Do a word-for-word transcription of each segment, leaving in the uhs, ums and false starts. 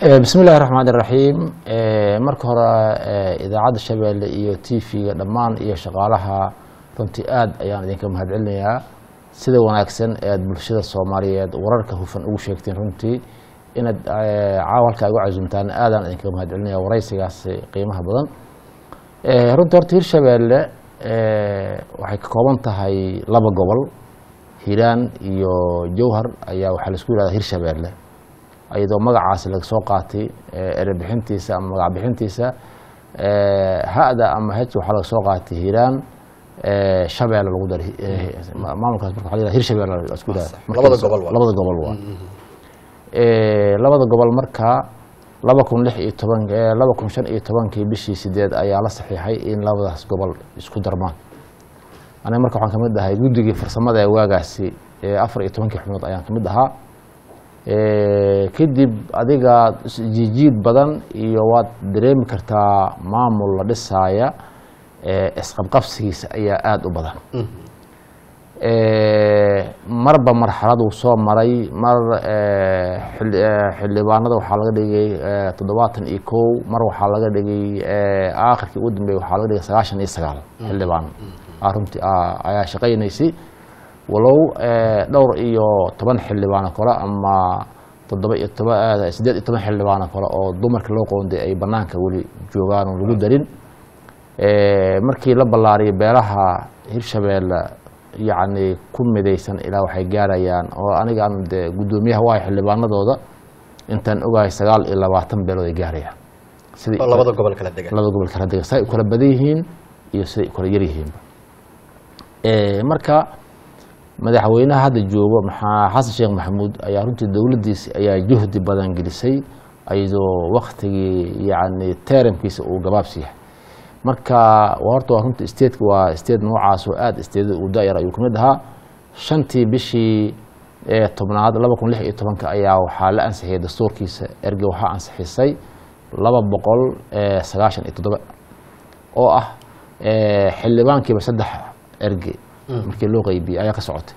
بسم الله الرحمن الرحيم. مركز هراء إذا عاد الشباب إيو تيفي لمان إيو شغالها رنتي آد أيام ذيك مهد علميا سيدا وناكسن آد بالشدة الصومالية ورارك هوفن أو شيكتين رنتي إن عاول كأجو عزمتان آدم ذيك مهد علميا ورئيس جالس قيمها بدن رنتي رتير شباب وحكي قوانتها هي لبا قبل هيران إيو جوهر أيام حلسكول هذا هير شباب أيضا مقعاس لك سوقاتي ربحنتيسا أم مقع بحنتيسا هذا أما هيتو حلق سوقاتي هيران شبع للغدر ما ممكن أتبرك حليلا هير شبع للأسكودة لبضا قبل لبضا قبل لبضا قبل مركا لبكم لحق يتبنك لبكم شنق يتبنك بشي سداد أي على صحيحي إن لبضا قبل اسكودر مان أنا مركا وحن كمدها يدودي فرصة ماذا يواقعسي أفرق يتبنك حمود أيان كمدها كدب أديجا جيد بدن يواد دريم كرتا معمول لسايا اسقب قفسيس أي آد وبدن مربى مرحلة وصوم مري مر حل حلبان هذا وحلقة دقي تضباط إيكو مر وحلقة دقي آخر كودم بي وحلقة دقي سقاشن إسقال حلبان أرمت أيا شقي نيسي ولو دور إيو طبعاً حلبانا كلا أما تضبط تبع سداد طبعاً حلبانا كلا أو دمرك لوقون دي أي بنانك ولي جوان ولو درين مركي لب اللاري بيرها هرشبيل يعني كم ديسن إلى وحجارة يعني وأنا جاند قدوميها واي حلبانا ضوضة أنت أوجا يسجل إلى واتم بلو يجارية الله بدو قبل كلا دقة الله بدو قبل كلا دقة سيء كلا بديهين يسيء كلا يريهم مركا madaxweynaha hadda joogo maxaa Xasan Sheekh Maxamuud ayaa runtii dawladdiisa ayaa jahdi badan gelisay ayadoo waqtigii yaani taariimkiisa uu gabaabsiiyay marka warto runtii state waa state noocaas oo aad state u daayir ay ku mid aha shantii bishii tobnaad laba kun iyo lix iyo toban ayaa waxa la ansaxay dastuurkiisa erga waxa ansaxisay laba boqol sagaashan iyo toddoba oo ah xildhibaankiiba saddex erge markii loo qaybiyay ayaa ka socotay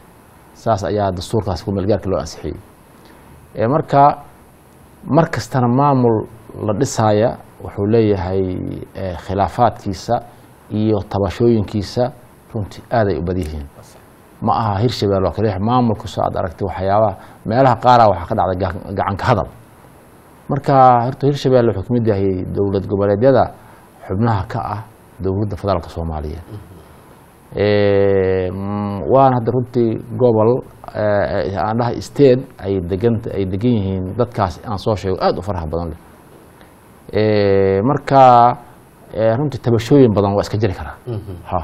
saas ayaa dastuurkaas ku meelgaarka loo ansixiyay ee marka markastana maamul la dhisaya wuxuu leeyahay khilaafaadkiisa iyo tabashooyinkiisa runtii aad ay u badiyeen ma aha Hirshabeelle loo kale maamulku soo aad aragtay waxyaabaha meelaha qaar ah waxa ka dhacday gacan ka hadal marka horta Hirshabeelle wuxuu kamid yahay dawlad goboleedyada xubnaha ka ah dawladda federaalka Soomaaliya waana hadda runtii gobol aan dhahay state ay degan ay degan yihiin dadkaas aan soo sheego aad u faraha badan ee marka runtii tabashooyin badan waa iska jiri kara ha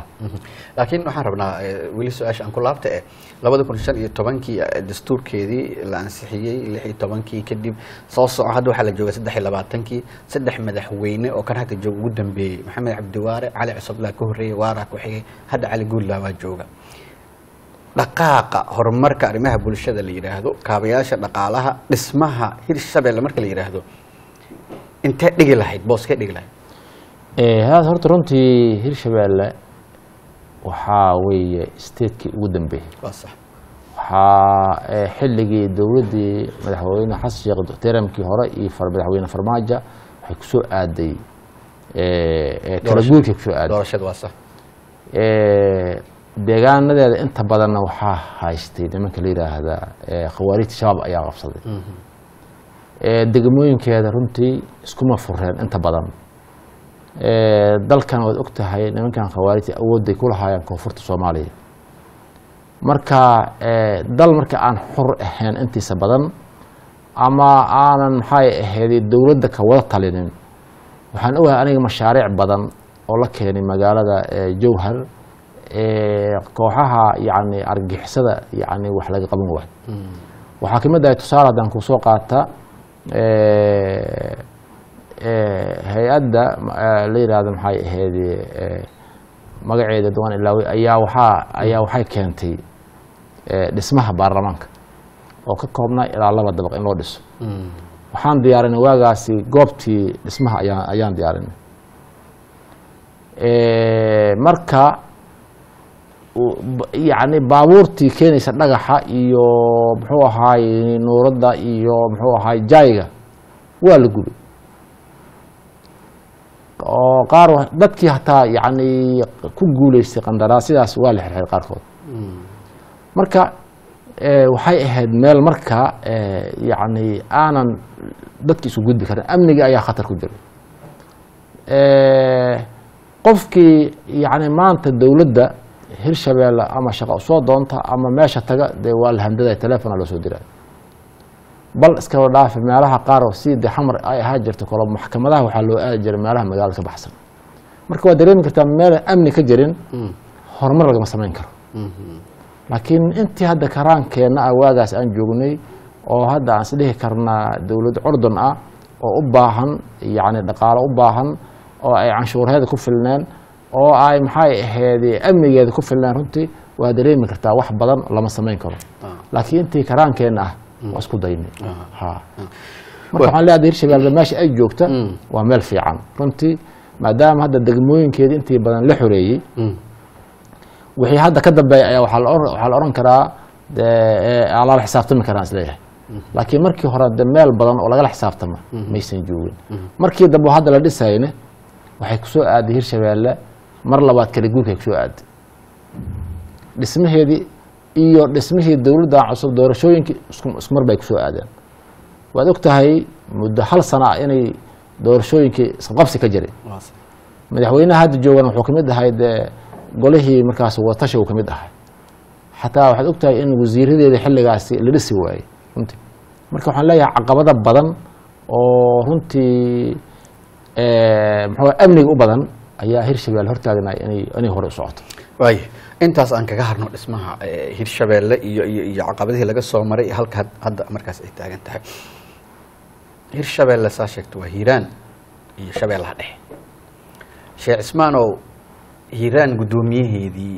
laakiin waxaan rabnaa weli su'aasha aan ku laabtay laba kun iyo shan iyo toban dastuurkeedii la ansixiyay lix iyo toban kadib soo soco hadda waxa la joogay saddex iyo labaatan saddex madaxweyne oo kan hadda jooga ugu dambeeyay Maxamed Cabdiwaare Cali Cusubla ka horeeyay waara ku xigay hadda Cali Guulla waa jooga dhaqaaqa horumarka arrimaha bulshada la yiraahdo kaabayaasha dhaqaalaha dhismaha Hirshabeelle marka la yiraahdo inta dhigi lahayd booska dhigi lahayd هذا هرت رنتي هيرشبيل وحاوي ستيتكي ودن به صح وحا حلقي دولدي مدحوينا حس ياخذ تيرمكي هراي فر مدحوينا فرماجه حكسو ادي كرغوك حكسو ادي دورشد واسه deegaanada inta badan waxa haystay nimanka la yiraahdo khawaarijta shabaab ayaa qabsaday ee degmooyinkeeda runtii isku ma fureen inta badan dalkan waad ogtahay nimankan khawaarijta awooday ku lahaayeen koonfurta Soomaaliya marka dal marka aan xor ahayn intiisa badan ama aanan maxay ahayd dawladda ka wada talinin waxaan ogahay aniga mashaariic badan oo la keenay magaalada Jowhar ee kooxaha yaani argixisada yaani wax laga qaban waad waxa kamid ah tusaale aan ku soo qaata ee هيئة ليرة هذا هاي هذه مقعدة دوان إلا أيا وحاء أيا وحاء كانتي اسمها برلمانك وكقومنا إلى الله بدبق إن لودس وحان ديارنا واجاسي قبتي اسمها أيا أيان ديارنا مركا يعني باورتي كان يصدقها يو محو هاي نوردا يو محو هاي جاية waa la gubo oo qaar dadkii hataa yani ku guuleystay qandaraasadas waa la xirxir qaar food marka ee waxay ahayd meel marka ee yani aanan dadkii soo gudbi karin amniga ayaa khatar ku jiray ee qofkii yani maanta dawladda hirshabeelle ama shaqo soo doonta ama meesha taga de waa la hamdaday telefoon la soo diray bal iska wadaaf meelaha qaar oo siida xamar ay aha jirta kala maxkamadaha waxa loo aad jiray meelaha magaalada ka baxsan marka waa dareemi kartaa meel amni ka jirin horumar laga sameyn karo laakiin intii hadda karankeena ah waagaas aan joognay oo hadda aan sidii karnaa dawlad Jordan ah oo u baahan yaani dhaqaale u baahan oo ay canshuuraheeda ku filnaan oo ay maxay ahaydii amnigeeda ku filnaan runtii waa dareemi kartaa wax badan lama sameyn karo laakiin intii karankeena ah واسكو دايني ها مرحبا على هذه الشباب ماشي اي جوكتا ومال في عام رنتي ما دام هذا الدقموين كيد انت بدن لحوري وحي هذا كذب وحال اورن كرا على الحساب تم كراس ليه لكن مركي هرا مال بدن ولا حساب تم ميسن جوين مركي دبو هذا لا ديساينه وحي كسو اد هيرشبال مر لباد كلي جوكا كسو اد اسمه هذه iyo dhismihii dawladda cusub doorashooyinkii isku mar bay ku soo aadeen waad og tahay muddo hal sano inay doorashooyinkii isqabsi ka jireen madaxweynaha hadda joogan wuxuu kamid ahay golihii markaas watash uu kamid ahay xataa waxaad og tahay in wasiiradeeda xilligaasi la dhisi waayay runtii marka waxaan leeyahay caqabada badan oo runtii ee maxaa amniga u badan ayaa Hirshabelle hortaagnaa inay inay hore u socoto way intaas aan kaga harno dhismaha Hirshabelle iyo iyo caqabadaha laga soo maray halka hadda markaas ay taagan tahay Hirshabelle saa sheegto waa Hiiraan iyo Shabeellaha dhexe Sheikh Ismaan oo Hiiraan gudoomiyaheedii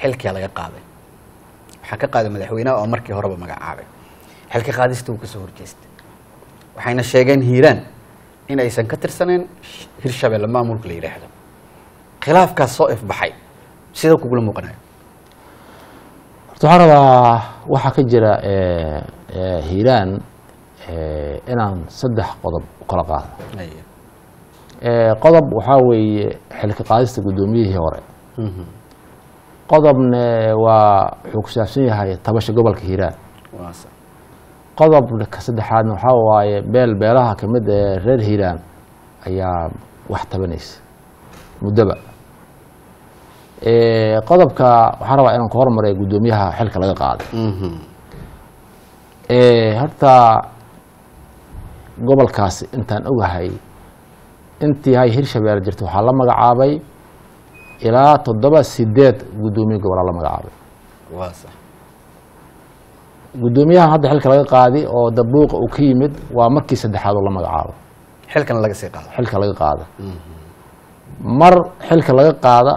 xilka laga qaaday waxa ka qaaday madaxweynaha oo markii horeba magacaabay xilka qaadista uu ka soo horjeestay waxayna sheegeen Hiiraan in aysan ka tirsaneen Hirshabelle maamulka la yiraahdo خلاف كصائف بحي سيدا كوكولا مقنع تعرض وحكي جرى هيران إنان صدح قضب وقلقات قضب وحاوي حلك قادسة قدومية هوري قضب وحكساسية هاي طبش قبل كهيران قضب كصدحات وحاوي بيل بيلها كمد رير هيران أيام واحدة بنيس مدبع ايه قضبك وحروا إن قرار مري قدوميها حلك لقى قاعد ايه هرتا قبل كاس انت نوجه هاي انت هاي Hirshabelle جرت وحلا ما قعابي إلى تضبع سدات قدومي قبل الله ما قعابي واسع قدوميها هذا حلك لقى قاعدي أو دبوق أو كيمد ومركي سدحاد الله ما قعابي حلك لقى سيقاد حلك لقى قاعد مر حلك لغا قاده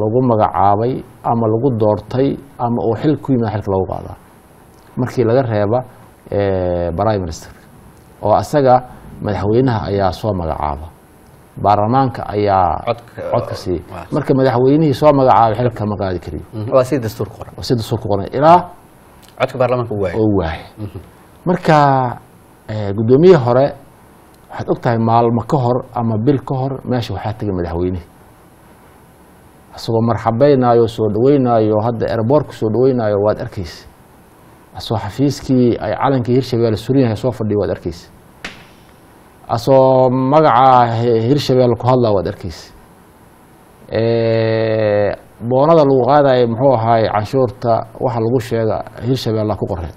lagu magacaabay ama lagu doortay ama oo xil ku yimaad xilka lagu qaado markii laga reeba ee prime minister oo asaga madaxweynaha ayaa soo magacaaba baarlamaanka ayaa codka si marka madaxweynihii soo magacaabay xilka ma qaadi kariyo waa si dastuur qoran waa si dastuur qoran ilaa codka baarlamaanka uu waayo uu waayo marka gudoomiyaha hore waxaad og tahay maalmo ka hor ama bil ka hor meesha waxaa tagay madaxweynaha asagoo marxabeynaayo soo dhaweynaayo hadda airport soo dhaweynaayo waad arkaysaa asoo xafiiskii ay calankii Hirshabelle Suuriyaha soo fadhiyo waad arkaysaa asoo magaca Hirshabelle ku hadlaa waad arkaysaa ee boonada lagu qaadayo muxuu ahaay canshuurta waxa lagu sheega Hirshabelle ku qoreen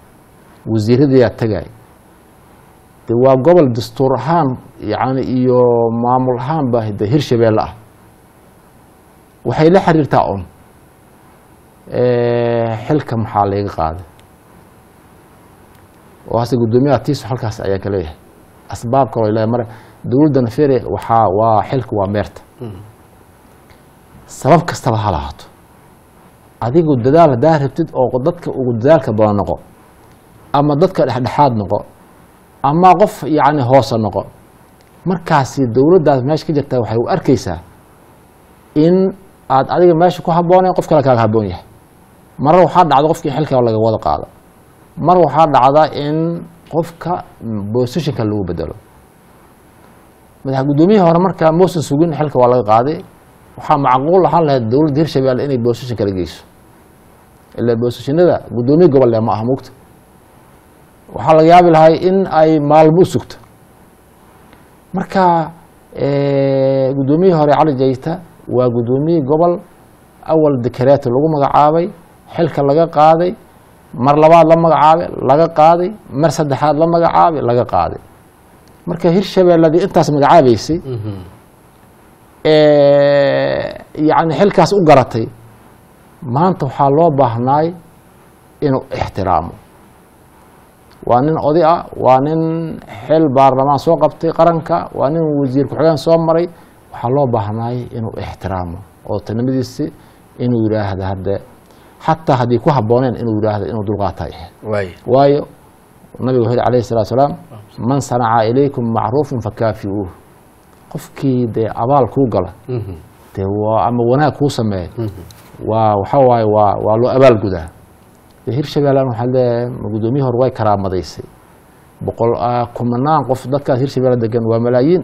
wasiirada tagay waa gobol dastuur ahaan yani iyo maamul ahaan baahida Hirshabelle ah waxay la xiriirtaa on ee xilka maxaa laga qaaday وهسه قدومي عتيس وحلك هسه أيا كليه أسباب كلو إلى مرة دول دن فيري وحا وحلك ومرت سبب كستبه هلاهاتو أدي قد دال دار بتد أو قدتك وقدالك بلا نقو أما ضدك الأحد حاد نقو أما قف يعني هوس نقو مركاسي دول دار ماش كده توحي وأركيسه إن عاد أدي ماش كوه بونه قف كلا كلا هبونيه مرة وحاد عاد قف كي حلك ولا جواد قاعدة مرة وحاد عاد إن qofka boosashinka lagu bedelo madax gudoomiyaha hore marka Moses Sugin xilka waa laga qaaday waxa macquul ah la dowladda Hirshabelle inay boosashinka la geyso ila boosashinada gudoomiyaha gobolka ma ahmuqta waxa laga yaabi lahay in ay maalmo sugto marka ee gudoomiyaha hore Cali Jeysta waa gudoomiyaha gobol awal dekreet lagu magacaabay xilka laga qaaday mar labaad la magacaabay laga qaaday mar saddexaad la magacaabay laga qaaday marka Hirshabeeladii intaas magacaabaysay ee yaani xilkaas u garatay maanta waxa loo baahnay inuu ixtiraamo waa nin oday ah waa nin xil baarlamaan soo qabtay qaranka waa nin wasiir ku xigeen soo maray waxa loo baahnay inuu ixtiraamo oo tanimadiisi inuu yiraahdo hadda حتى هذه كوها بونين إنه يراهد إنه دلغاتاي واي النبي عليه الصلاة والسلام من صنع إليكم معروف فكافئوه قفكي دي أبال كوغلا دي وأما وناك هو سمي وحواي وقالوا أبال قدا دي هيرشبيلان وحالي مقدوميه رواي كرام مديسي بقول كمنان قف دكا هيرشبيلان دقن وملايين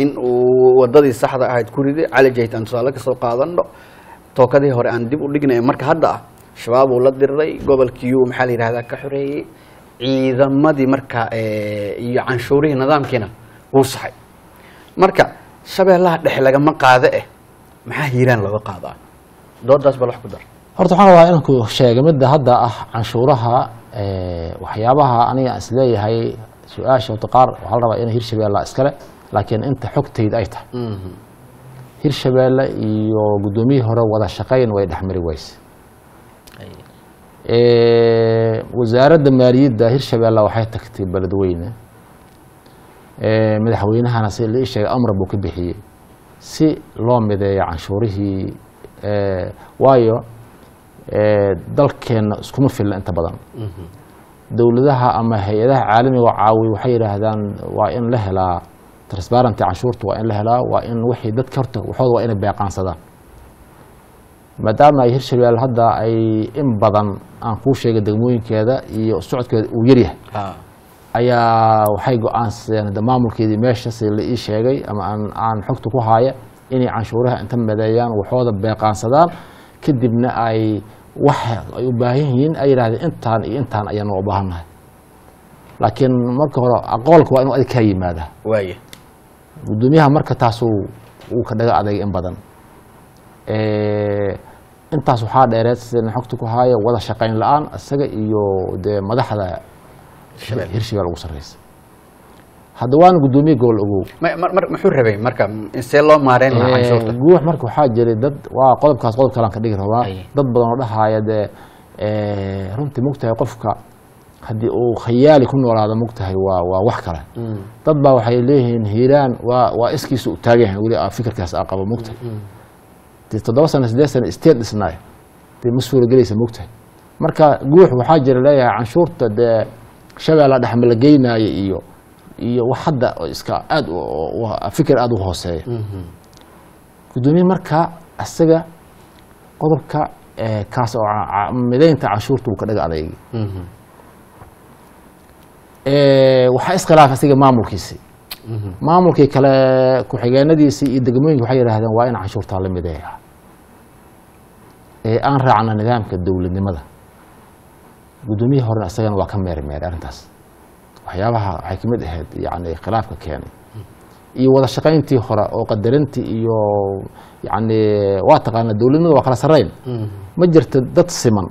in uu wadadii saxda ahayd ku riday Cali Jeysta tusaale ka soo qaadano tookadii hore aan dib u dhignay marka hadda shabaab uu la diray gobolkii uu maxaa la yiraahdaa ka xoreeyay ciidamadii marka ee iyo canshuurihii nidaamkeena uu saxay marka Shabeellaha dhex laga ma qaado eh maxaa Hiiraan laga qaadaa doodaas bal wax ku dar horta waxaan rabaa inaan ku sheego midda hadda ah canshuuraha ee waxyaabaha aniga is leeyahay su'aasha taqaar waxaan rabaa in Hirshabelle iska le laakiin inta xogtayda ay tahay Hirshabelle iyo gudoomiye hore wada shaqeyn way dhaxmari ways ee wasaaradda maaliyadda Hirshabelle waxay tagtay baladweyne ee madaxweynahana si la isheegay amar buu ka bixiyay si loo mideeyo canshuurihii ee waayo ee dalkeena isku ma filan inta badan dawladaha ama hay'adaha caalamiga caawiya waxay yiraahdaan waa in la helaa transparent canshuurta waa in la helaa waa in wixii dad karto waxooda waa in beeqaansadaan maadaama ay Hirshabelle hadda ay in badan aan ku sheegay degmooyinkeeda iyo socodkeeda uu yar yahay ayaa waxay go'aansadeen maamulkeedii meesha si la ii sheegay ama aan aan xogta ku haaya inay canshuuraha inta madeeyaan waxooda beeqaansadaan kadibna ay wax ay u baahan yihiin ay raadin intaan iyo intaan ayaan u baahanahay laakiin marka hore aqoolku waa inuu adka yimaada waaye gudoomiyaha marka taas uu ka dhaga adeeg in badan ee intaas waxa dheereedsan xogta ku haaya wada shaqeyn la'aan asaga iyo madaxda Hirshabelle ugu sarreeysa haddawaan gudoomiye gobol ugu mar muxuu rabay marka in see loo maareen lahaa canshuurta guux marka waxa jiray dad waa qodobkaas qodob kale aan ka dhigi rabaa dad badan oo dhahaayad ee runtii mugtahay qofka haddii uu khiyaali ku noolaado mugtahay waa waa wax kale dad baa waxay leeyihiin Hiiraan waa waa iskiisu taagayahay wali aan fikirkaas aan qabo mugtahay toddoba sano siddeed sano isteen isnaay tii masuul galeysa mugtahay marka guux waxa jira leeyahay canshuurta de Shabeelle dhex mal geynay iyo iyo wax hadda iska aad oo fikir aad u hooseeyo gudoomiye marka asaga qodobka ee kaas oo mideynta canshuurta uu ka dhaga adeeg ee waxa isqalaaf asiga maamulkiisa maamulkii kale ku xigeenadiisa iyo degmooyinka waxay yiraahdeen waa in canshuurta la mideeyaa ee aan raacno nidaamka dawladnimada gudoomiyaha hore asagana waa ka meermeer arintaas waxyaabaha waxay ka mid ahayd yani khilaafka keenay iyo wada shaqayntii hore oo qadarintii iyo yani waa taqaana dawladnimada waa kala sarreyn ma jirto dad siman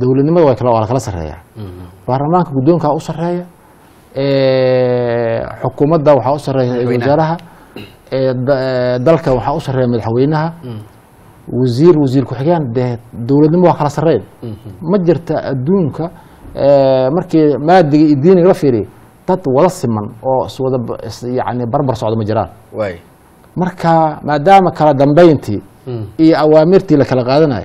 dawladnimada waa kala kala sarreeya baarlamaanka guddoonka u sarreeya ee xukuumadda waxa u sarreeya wasaaraha ee dalka waxa u sarreeya madaxweynaha وزير وزير كحجان ده دولة ما خلاص الرين مجرت الدون كا مركي ما دي الدين غفيري تط ورص من أو سود يعني بربر صعود مجران مركا ما دام كلا دمبينتي إيه أوامرتي لك الغادناي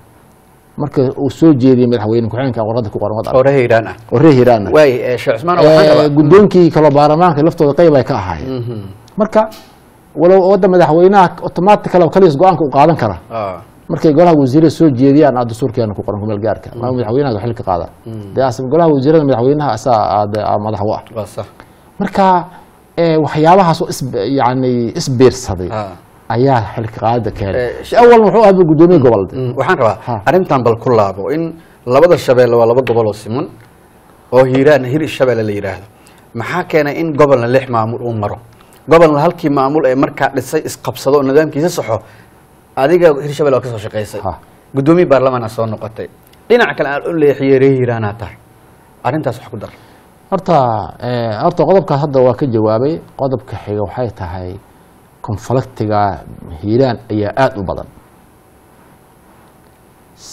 marka uu soo jeediyay madaxweyne ku xigeenka warqadda ku qoran wadaa reer Hiiraan ah reer Hiiraan ah way Sheikh Usmaan waxa gudoonkii kala baarlamaanka laftooda qayb ay ka ahaayeen marka ولو ودم مدحويناك اوتوماتيك لو كليس قوانك وقادن كره اه markay golaha wasiirada soo jeediyaan aad dastuurkeena ku qoran ku meel gaarka ma madaxweynaha wax xilka qaada daasim golaha wasiirada madaxweynaha asaa aad madax waa waa sax marka ee waxyaabahaas oo yaani isbeersaday ayaa xilka qaada keenay awal wuxuu ahaa gudoomiye gobolka waxaan rabaa arintan bal ku laabo in labada shabeelle waa laba gobol oo siman oo Hiiraan Hiir shabeelle la yiraahdo maxaa keenay in gobolna lix maamul uu maro قبل هالكي معمول أي مركز لسه إسقاطه النظام كيسة صحه هذه جا هريشة بلا كيسة شقيسة قدومي برلمان أصلاً نقطة لين عكلا أقول لي حيري رانا تر أنت صح قدر أرتا أرتا قضب كهذا واكد جوابي قضب كحي وحيتها هاي كم فلقت جا هيران إياءات وبدن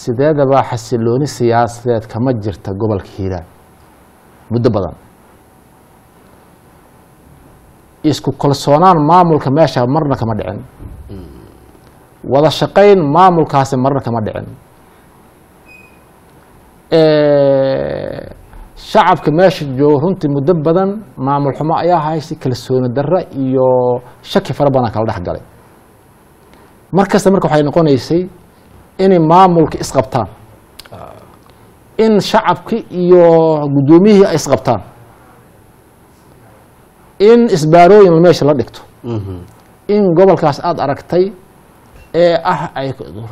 سداد بحس اللون السياسات كمجر تقبل هيران بد بدن isku kalsoonaan maamulka meesha marna kama dhicin wada shaqeyn maamulkaas marna kama dhicin ee shacabka meesha jooga runtii muddo badan maamul xumo ayaa haysi kalsooni darro iyo shaki fara badan kala dhex galay markasta marka waxay noqonaysay in maamulka isqabtaan in shacabka iyo gudoomiyihii ay isqabtaan إن إسبارو من ماشي لا دكتو إن قبل كاس أد أركتي إيه أح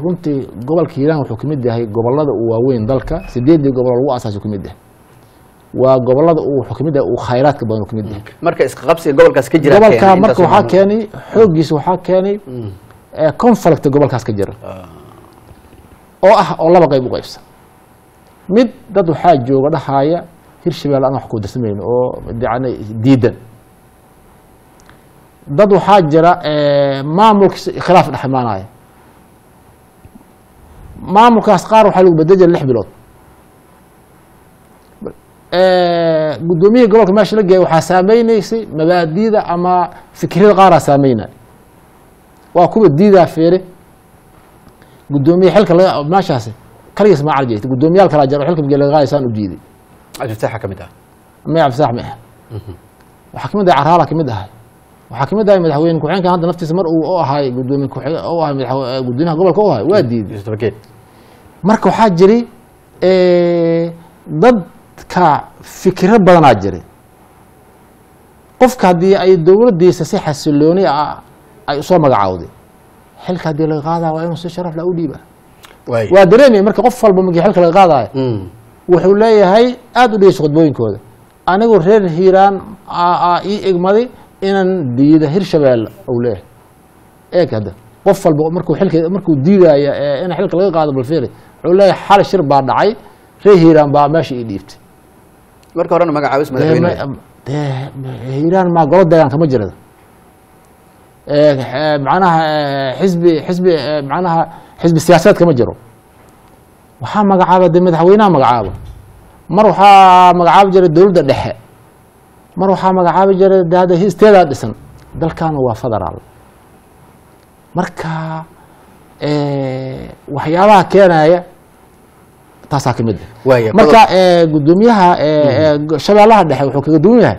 رمتي قبل كيران وحكومة ده هي قبل هذا ووين ذلك سديد قبل وأساس حكومة ده وقبل هذا وحكومة ده وخيرات كبار حكومة ده مركز قبسي قبل كاس كجرا قبل كاس مركز حكاني حجس وحكاني كونفلكت قبل كاس كجرا أو أح والله بقى يبغى يفسد مد ده حاجة وده حاجة هرشي بقى أنا حكود اسمين أو يعني ديدا دادو حاجرة مامور خلاف الحماناية مامور كاسقار وحلو بدجل اللحبلوت قدوميه قولك ماشي لقى وحا سامينيسي مبادئ أما فكرة غارة سامينا وأكو بديدة فيري قدوميه حلقة ماشي هاسي كريس ما عرجيت قدوميه الكراجر وحلقة بقى لغاية سانو جديدي عفتاح حكمتها ما عفتاح معها وحكمتها عرهالة كمدها وحكمة دائما مدحوين كوحين كان هذا نفتس مرء أو هاي قدومي كوحين أو هاي قدوميها قبل كو هاي واديد يستبكي مركو حاجري ااا ضد كا فكرة بدن عجري قف كهدي أي دولة دي سسي حسلوني ااا أي صومة عاودي حل كهدي الغاضة وأي نص شرف لأوليبة وادريني مركو قفل بمجي حل كالغاضة وحولي هاي أدو ليش قدوين كود أنا أقول غير هيران ااا إي إجمالي إن ديدا هيرشبال أولاه إيه كده قفل مركو حلقة مركو ديدا يا أنا حلقة لقى قاعدة بالفيري أولاه حال الشرب بعد عاي هيران بقى ماشي إديفت مركو رانا ما عاوز ما هيران ما قرد ده كم جرده معناها حزب حزب معناها حزب السياسات كم جروا وحا ما قعابة دم دحوينا ما قعابة مروحا ما قعابة جرد دول ده دحق مر وحا مغعاب جرى هذا هي استيدا دسن دل كان هو فدرال مركا ايه وحيابها كينايا تاسا كمده مركا ايه قدوميها ايه شبالها دحي وحو كقدوميها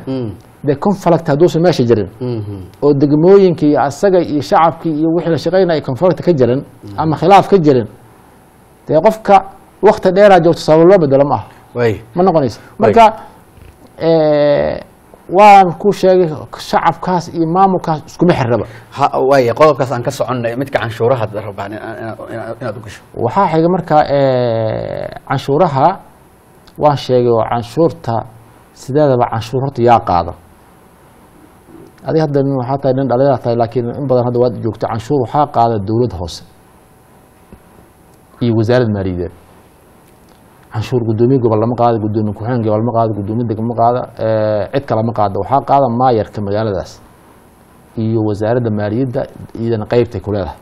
ده كونفلكت هدوس ماشي جرين أو دقموين كي عسقى يشعب كي وحنا شقينا يكونفلكت كجرين أما خلاف كجرين تيقف ك وقت ديرة جو تصور الله بدل ما وي ما نقوليس مركا وأنا كل شيء شعب كاس إمام وكاس سكمي حربة ها ويا قالوا كاس عن كاس عنا متك عن شورها تدرب يعني أنا أنا أنا أدوكش وها حاجة مركا عن شورها وان شيء وعن شورتها سدادة وعن شورتها يا قاضي هذه هذا إنه حتى إن عليها لكن إن بدل هذا واد جوكت عن شور وها قاضي الدولة هوس هي وزارة المريضة عشور قدومي قبل ما قاعد قدومي كحين قبل ما قاعد قدومي دك ما قاعد عد كلام ما قاعد وحاق قاعد ما يركب مجال داس هي وزارة المالية إذا نقيبتك كلها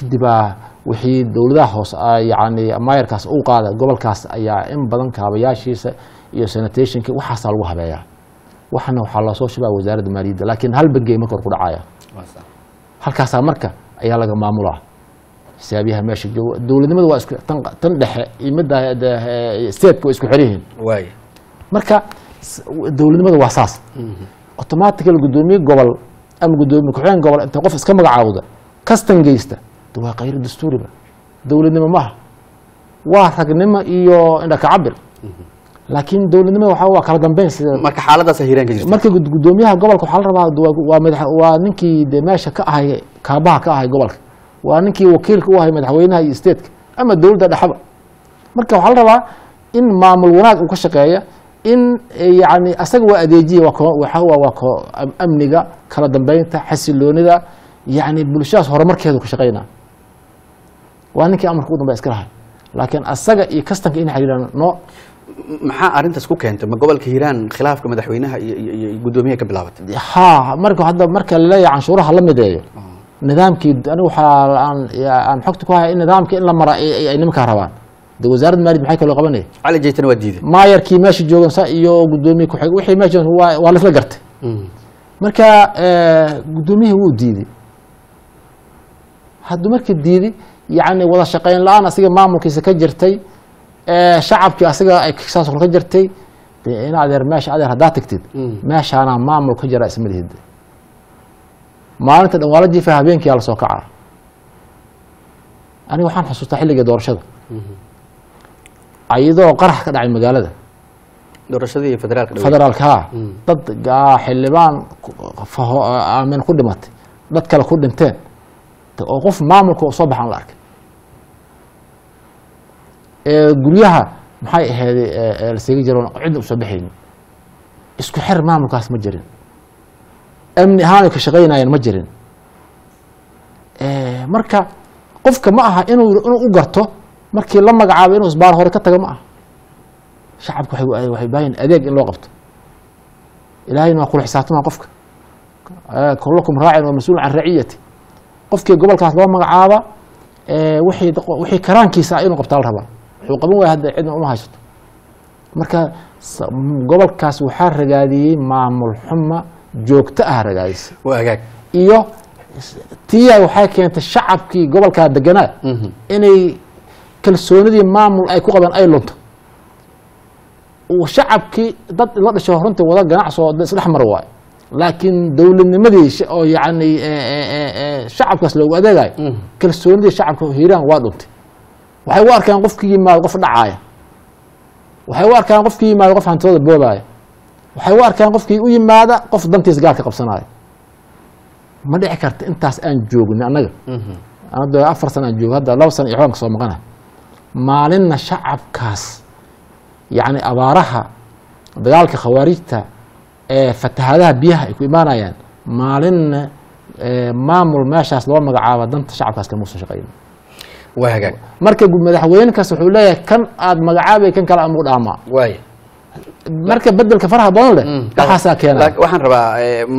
كدبا وحيد دولة حوس يعني ما يركاس أو قاعد قبل كاس أيا إن بدن كابياشي س يسنتيشن وحصل وهبيا وحنا وحلاصو شباب وزارة المالية لكن هل بقي مكر قرعايا هل كاس أمريكا أيا لقى معمولة سابيها ماشي جو الدولة دي مدوا اسكو تنضح يمدها سيدكو اسكو حريهن واي مركا الدولة دي مدوا حساس اوتوماتيكال قدومي قبل ام قدومي كحين قبل انت قف اسكا مقعاوده كاستن جيستا دوا غير دستوري بقى الدولة دي ما واثق نما ايو انك عبر لكن الدولة دي waxa waa kala dambeyn sida marka xaaladaas hiiraan ka jirto marka gudoomiyaha gobolka waxa la rabaa waa madax waa ninkii deemasha ka ahay kaabaha ka ahay gobolka وأنكي وكيلك وهي مدحوينها يستيتك أما الدول ده حبر مركب حلربا إن ما ملونات وكشكاية إن يعني أسقوا أديجي وكو وحوا وكو أمنجا كردم بينته حس اللون ده يعني بلشاش هرم مركب وكشكاينا وأنكي أمر قوتهم بأسكرها لكن أسقى يكستك إن حيران نوع maxaa arintaas ku keentay ma gobolka Hiiraan khilaafka madaxweynaha iyo gudoomiyaha ka bilaabtay ha marka hadda marka la leeyahay canshuuraha la mideeyo nidaamkii anigu waxa aan aan xogta ku hayaa in nidaamka in la mara ay nimanka rabaan wasaaradda maaliyad maxay kala qabanay cali jeeytana waa diiday maayarkii meesha joogan sa iyo gudoomiye ku xig wixii meesha waa waa la isla gartay marka gudoomiyaha wuu diiday haddii markii diiday yani wada shaqeyn la'aan asiga maamulkiisa ka jirtay ee shacabkii asiga ay kisaas ka jirtay in adeer meesha adeer hadaa tagtid meeshaana maamul ka jira ismadiid maalinta dhawaaladi fahabeenkii ala soo kaca ani waxaan xasuustaa xilliga doorashada ayadoo qarax ka dhacay magaalada doorashada ee federaalka federaalka dad xildhibaan aamin ku dhimatay dad kale ku dhinteen oo qof maamulka soo baxan la arkay ee guryaha maxay ahayd la seegi jiray cid u soo baxeen isku xir maamulkaas ma jirin أمن هانو كشغينا ينمجرين إيه مركا قفك معها إنه إنه أجرته مركي لما جعاب إنه صبار هركتة جماعة شعبك وحي وحي باين أديك إنه وقفت إلهي ما أقول حساتنا قفك آه كلكم راعي ومسؤول عن رعيتي قفك قبل كانت لما جعابة آه وحي وحي كران كيسا إنه قبطال هبا وقبوا هذا عندنا ما هشت مركا قبل كاس وحر جادي مع ملحمة joogta ah ragaysi waa agaag iyo tiya waxa keentay shacabkii gobolka deganaa inay kalsoonidii maamul ay ku qaban ay lunto oo shacabkii dad la dhashay runtii wada ganacso isla mar waay laakiin dawladnimadii oo yaani shacabkaas loo adeegay kalsoonidii shacabku Hiiraan waa dhuntay waxay u arkaan qofkii maal qof dhacaaya waxay u arkaan qofkii maal qof hantooda boodaya waxay u arkaan qofkii u yimaada qof dantiis gaar ka qabsanaayo ma dhici karta intaas aan joogno anaga anaga afar sano aan joogo hadda laba sano iyo xalanka soo maqana maalinna shacabkaas yani abaaraha dagaalka khawaarijta ee fatahaadaha biyaha ay ku imaanayaan maalinna maamul meeshaas loo magacaabo danta shacabkaas kama soo shaqeyn waa hagaag marka madaxweynekaas wuxuu leeyahay kan aad magacaabay kan kale aan ugu dhaamaa waay markab bedelka faraha badan leh waxaasa keenay waxaan rabaa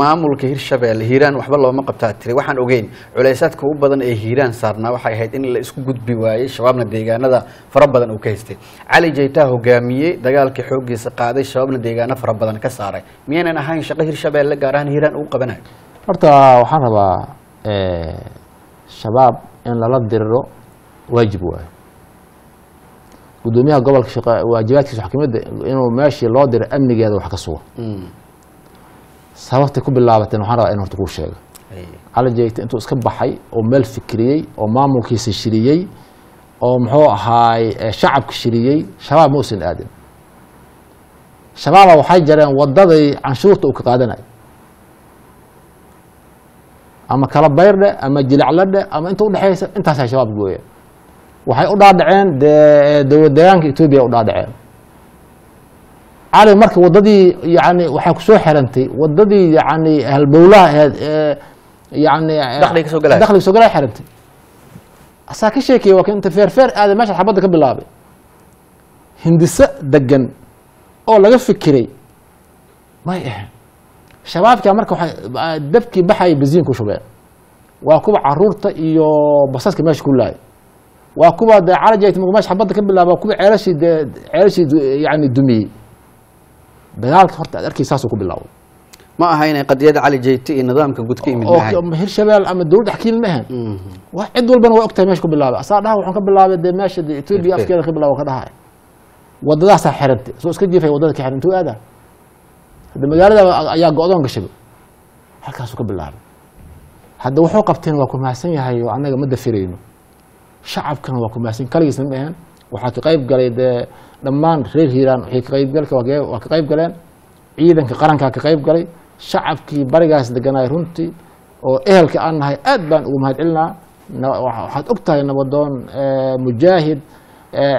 maamulka Hiirshabelle Hiiraan waxba loo ma qabtaa tiri waxaan ogeyn culaysadka u badan ee Hiiraan saarna waxay ahayd in la isku gudbi waayay shabaabna deegaanada fara badan u kaystay Cali Jeeytaa hogaamiyay dagaalkii xoogiisa qaaday shabaabna deegaanada fara badan ka saaray miyaan ahayn shaqo Hiirshabelle gaar ahaan Hiiraan u qabanahay horta waxaan rabaa ee shabaab in la la dirro waajib waay قدوميها قبل شقا واجباتك حكمت إنه ماشي لادر أمني هذا وحكسوه. سويت كوب اللعبة إنه حرا إنه تقول شيء. على جيت أنتوا اسكب حي ومال فكري ومعمل كيس الشريعي ومحو هاي شعب كشريعي شباب موسن آدم. شباب وحجرا وضضي عن شروط وكقادنا. أما كربيرنا أما جلعلنا أما أنتوا نحيس أنت هسه شباب قوية. waxay u dhaadhaceen dawladdaanka Itoobiya u dhaadhaceen cali markii wadadii yaani waxa ku soo xirantay wadadii yaani hal bowlaha yaani dakhliga soo galay dakhliga soo galay xirantay asa ka sheekay waa kan tafaarfar aad ma xabada ka bilaabay hindisa dagan oo laga fikiray ma yahay shabaabka markii waxa dabkii baxay baziin ku shubeen waa kuwa caruurta iyo basaska meesh ku laay وكوبا دا على جايت مغماش حبضت كبل لابا كوبا عرشي دا عرشي دو يعني دمي بدالك حرت اركي ساسو كبل لابا ما هينا قد يد على جايتي النظام كنقول كي من هاي اوكي هير شباب عم الدور حكي لنا واحد والبن وقتها ماشي كبل لابا صار داو وحن كبل لابا ماشي تو بي افكار كبل لابا كذا هاي وضدا صح حرمتي سو اسك جيفي وضدك حرمتو هذا هذا مغالده ايا غودون كشبه halkaas كبل لابا هذا وحو قبتين وا كماحسن yahay oo anaga ma dafireyno shacabkan waa ku maasin kaligiis ma ahan waxa ka qayb galay dhammaan reer Hiiraan waxay ka qayb galay waa ka qayb galeen ciidanka qaranka ka qayb galay shacabkii barigaas deganaay runtii oo ehelka aan nahay aad baan ugu mahadcelinaa waxaad ogtahay nabadoon mujaahid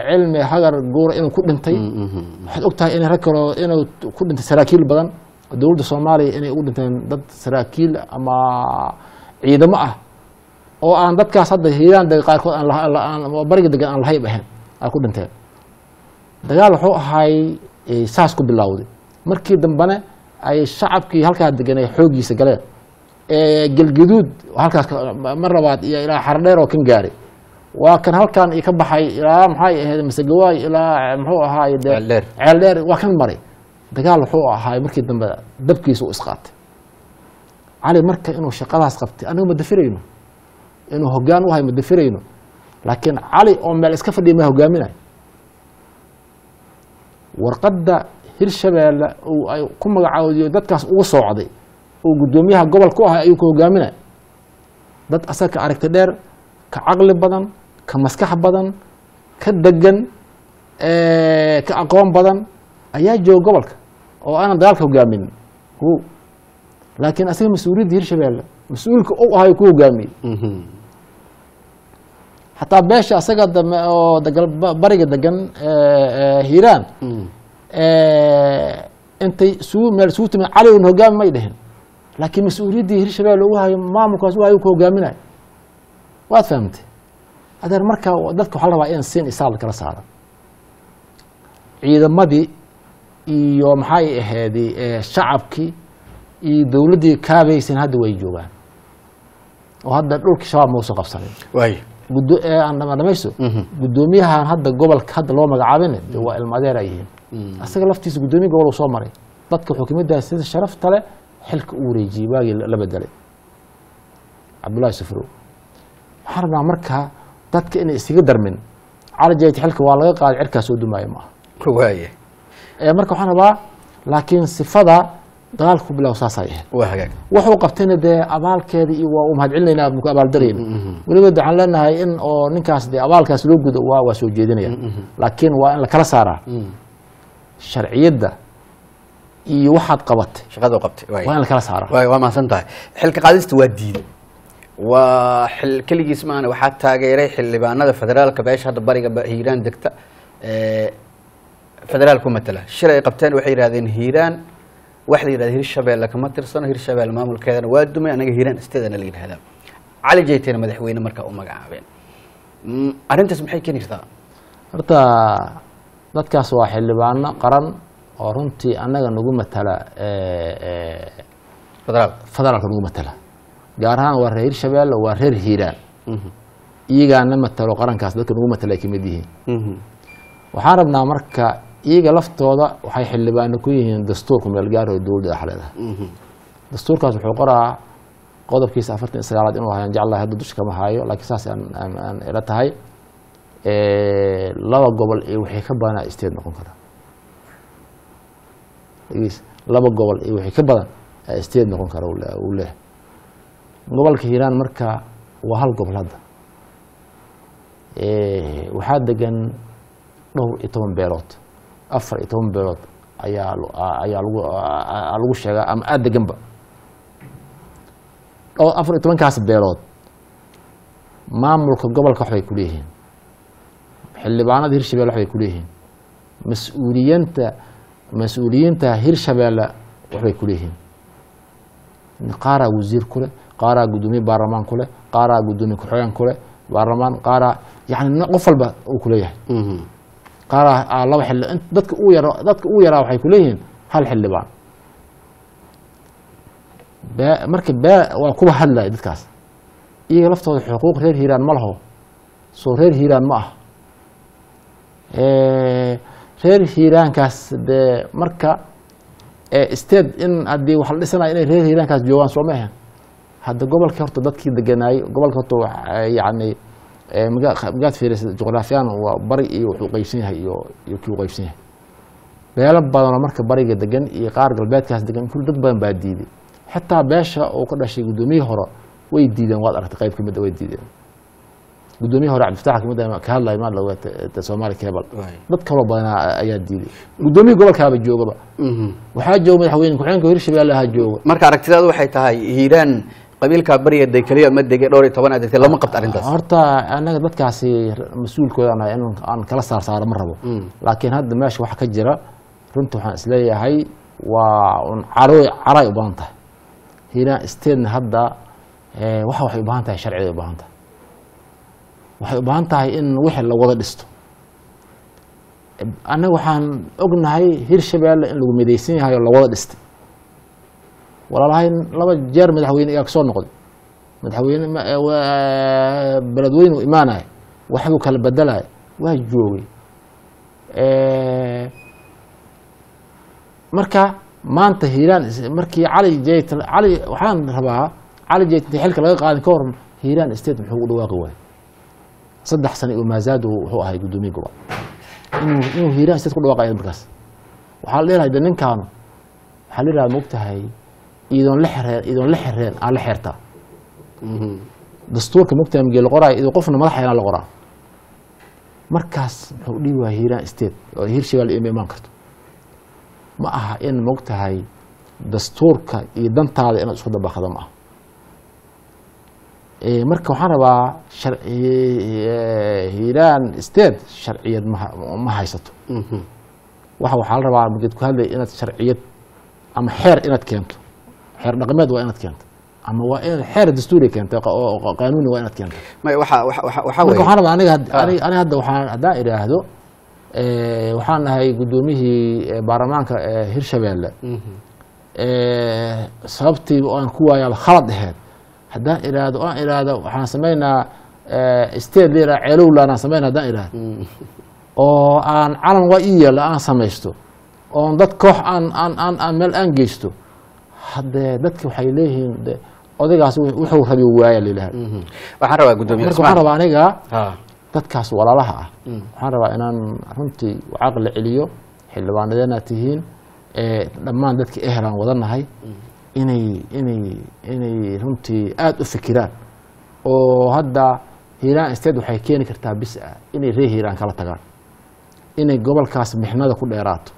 cilmi hagar goor inuu ku dhintay waxaad ogtahay in rag kale inuu ku dhintay saraakiil badan dawladda Soomaaliya inay u dhinteen dad saraakiil ama ciidamo ah oo aan dadkaas hadda Hiiraan dagaal qaar aan bariga degan aan lahayn ahayn ay ku dhinteen dagaal wuxuu ahay saas ku bilowday markii dambana ay shacabkii halka deganay xoogiisa galeen ee galgaduud halkaas mar rabaad iyo ilaa xardheer oo kan gaari waa kan halkaan ay ka baxay ilaa maxay ahayd masagawaay ilaa muxuu ahaay ceeldeer ceeldeer waa kan maray dagaal wuxuu ahay markii dambe dabkiisu isqaatay cali marka inuu shaqadaas qabtay anigu ma dafirayno إنه هجان وهاي مدفرينه لكن علي أم الإسكافر دي ما هجامنا ورقد هالشباب وكم عاودي ده كاس وصعدي وقدوميها قبل كوها أيكو هجامنا ده أساك عركت دار كعقل بدن كمسكح بدن كدجن ااا كأقوام بدن أيا جو قبلك أو أنا ذلك هجامين هو لكن أسير مسؤولية هالشباب مسؤولك أو هاي كوه جامي حتى بيش أسقط دم أو دجل برجع دجن هيران أنت سو مرسوت من علي إنه جام ما يدهن لكن مسؤولية دي هالشباب اللي هو هاي ما مكاسو هاي كوه جامينا واتفهمت هذا المركب ودتك حلوا عين سين إسالك رسالة إذا ما دي يوم هاي هذه شعبك يدولدي كابيسين هذا ويجوبان وهذا الأول كشباب موسى قفصلين. وعي. قد أنا أنا ميسو. قدوميها هذا قبل هذا لو ما جعبنا هو المدير أيهم. أصلاً لفتيس قدومي قبل وصامري. ضدك الحكومة ده سيد الشرف طلع حلك أوريجي باقي اللي بدله. عبد الله سفرو. حرب عمركها ضدك إن استقدر من. على جاية حلك والله قاعد عركها سود ما يماه. وعي. عمركه حنا بقى لكن صفدا dagaalku bilowsaas ay ahayd waa hagaag wuxuu qabtayna de abaalkeedii waa u mahadcelinaynaa abaalka abaal dareem waliba waxaan leenahay in oo ninkaas de abaalkaas loo gudo waa waa soo jeedinaya laakiin waa in la kala saaraa sharciyada iyo waxaad qabatay shaqada qabtay waa in la kala saaraa waa waa ma santahay xilka qaadista waa diiday waa xil kaligiis maana waxa taageeray xildhibaanada federaalka beesha hadda bariga Hiiraan degta ee federaalku matala shirey qabteen waxay raadeen Hiiraan واحد يراد هير الشباب لكن ما ترسون هير الشباب ما مول كذا وادمي أنا جهيران استدنا لين هذا على جيتين مدحوين مركا أم جعابين أنا أنت سمحي كني شذا أرتا ضد كاس واحد اللي بعنا قرن أرنتي أنا نجوم مثلا فدرك فدرك نجوم مثلا جارهان ورهير الشباب ورهير هيران ييجا أنا مثلا قرن كاس ذاك نجوم مثلا كمديه وحاربنا مركا إيجا لفتوضا وحيح اللي بأنه كويهن دستوركم بالجار والدول ده حلها دستور كاس الحقرة قاضي كيس أفرت إنسجالات إنه هنجعل الله هدوش كما هاي ولا كيساس أن أن إلتهاي laba gobol ee wixii ka badan state noqon kara is laba gobol ee wixii ka badan state noqon kara uu leh gobolka Hiiraan marka waa hal gobol hadda ee waxa degan dhowr iyo toban beelood afar iyo toban beelood ayaa ayaa lagu lagu sheegaa ama aad deganba oo afar iyo toban kaas beelood maamulka gobolka waxay ku leeyihiin xildhibaanada Hirshabeelle waxay ku leeyihiin mas'uuliyiinta mas'uuliyiinta Hirshabeelle waxay ku leeyihiin qaara wasiir kule qaara gudoomiye baarlamaan kule qaara gudoomiye ku-xigeen kule baarlamaan qaara yani qof walba uu ku leeyahay qaara laba xil dadka uu yaro dadka uu yaraa waxay ku leeyihiin hal xildhibaan ba markii ba waa kuba hadlay dadkaas iyaga laftooda xuquuq reer Hiiraan ma laho soo reer Hiiraan ma ah ee reer Hiiraankaas de marka ee state in hadii wax la dhisanayo in reer Hiiraankaas joogan Soomaaliya hadda gobolka horta dadkii deganaay gobolka horta yaani ee magaad fiiris juqraafiyan oo bari iyo wuxuu qaysan yahay iyo iyo ku qaysan yahay beelo badan marka bariga degan iyo qaar galbeedkaas degan kullu dad badan baa diiday xataa beesha oo ka dhashay gudoomiyihii hore way diidan waad aragtay qayb kamid ah way diidan gudoomiye hore Cabdi Fataax kamid ah ka hadlay ma laga ta Soomaaliya kebal dad kala badan ayaa diiday gudoomiye gobolkaaba joogaba waxa jooga madaxweynaha ku-xigeenka Hirshabeelle ha jooga marka aragtidaadu waxay tahay Hiiraan qabiilka bariya day kaliya ma degay dhowr iyo toban aad degtay lama qabta arintaas horta anaga dadkaasi mas'uulkooda aan aan kala saar saaro ma rabo laakiin hadda meesha wax ka jira runta waxaan isleeyahay waa un caray caray u baanta Hiiraan isteen hadda waxa waxay u baahan tahay sharciga u baahan tahay waxay u baahan tahay in wixii la wada dhisto anaga waxaan ognahay Hirshabeelle in lagu mideysan yahay oo la wada dhistay walaalahay laba jeer madaxweyne iga soo noqday madaxweyne beledweyne uu imaanay waxbuu kala bedelay waa joogay ee marka maanta Hiiraan markii Cali jeeyt Cali waxaan rabaa على جيت الحلقة لقى قاعد كورم هيران استيت محو دواقي واي صدح سنة وما زادوا هو هاي قدومي قوى إنه إنه هيران استيت كل واقع المركز وحليلها إذا نين كانوا حليلها موقتها هي إذا لحر إذا لحر على حرته دستور كموقتها مجي القرى إذا قفنا ما حينا القرى مركز محو ديوا هيران استيت هيرشبال إمام مانكرتو معها إن موقتها هي دستور كا إذا نتعلق أنا أشهد بخدمها ee marka waxaan rabaa sharciye Hiiraan state sharciyad ma haysato waxa waxa la rabaa mid ku hadlay inaad sharciyad ama xeer inaad keento xeer dhaqameed waa inaad keento ama waa in xeer dastuuri keento oo qaanuuni waa inaad keento may waxa waxa waxa way waxaan rabaa aniga aniga hadda waxaan hadaa iraahdo ee waxaan nahay gudoomiyihii baarlamaanka Hirshabeelle ee sababtii oo aan ku waayay khalad ahayd هذا إرادة أو إرادة وحنا سمينا استيل ليرة علولا أنا سمينا هذا إرادة أو أن علم وإيا لا أنا سميشته أو أن ضد كح أن أن أن أن مل أنجشته هذا ضد كح يليه أذيك عسوي وحو خبي وياه اللي له وحروا قدامي وحروا عنك ضد كاس ولا لها حروا أنا رمتي وعقل عليو حلوان لنا تهين لما ضد كإهران وضلنا هاي inay inay inay runtii aad u fikiraan oo hadda Hiiraan state waxay keeni kartaa bis inay reer Hiiraan kala tagaan inay gobolkaas mixnada ku dheeraato